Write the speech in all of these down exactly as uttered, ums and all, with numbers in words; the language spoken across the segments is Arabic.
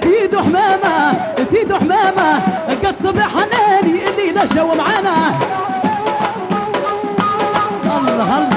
في دحمامة في دحمامة قد صبح ناري اللي دشوا معانا. الله الله الله. معانا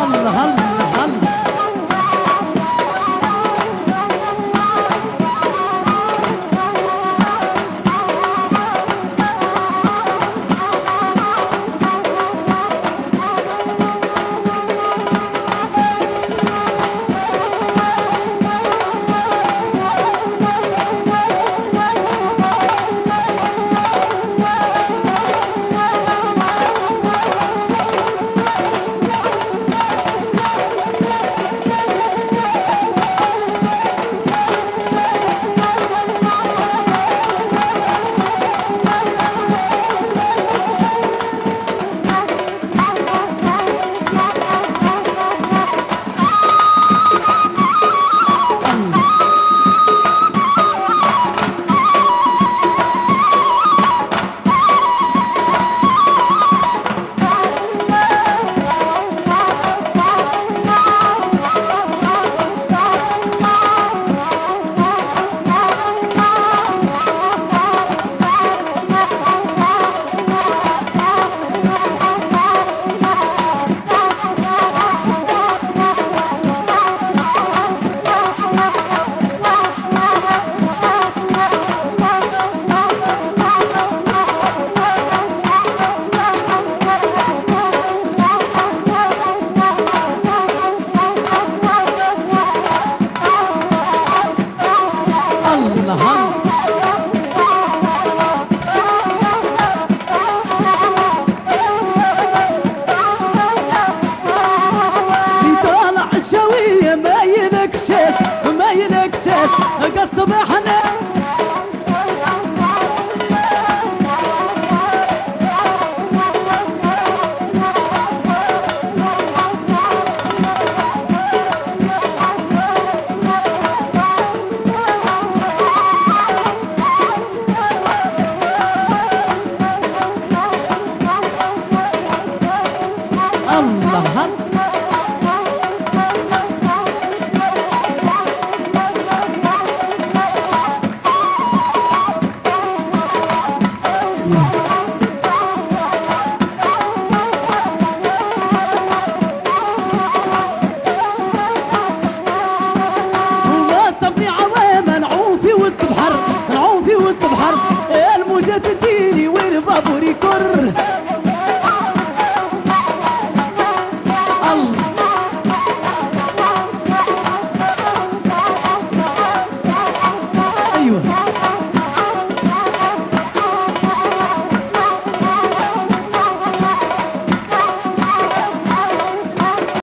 الله الله الله